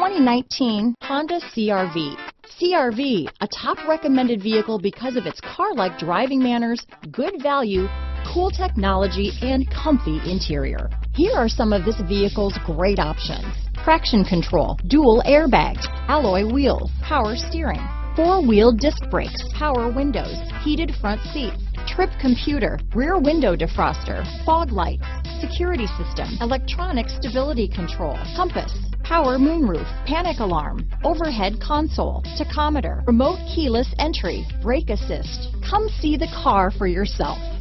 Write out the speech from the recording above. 2019 Honda CR-V. CR-V, a top recommended vehicle because of its car-like driving manners, good value, cool technology, and comfy interior. Here are some of this vehicle's great options: traction control, dual airbags, alloy wheels, power steering, four-wheel disc brakes, power windows, heated front seats, trip computer, rear window defroster, fog lights, security system, electronic stability control, compass, power moonroof, panic alarm, overhead console, tachometer, remote keyless entry, brake assist. Come see the car for yourself.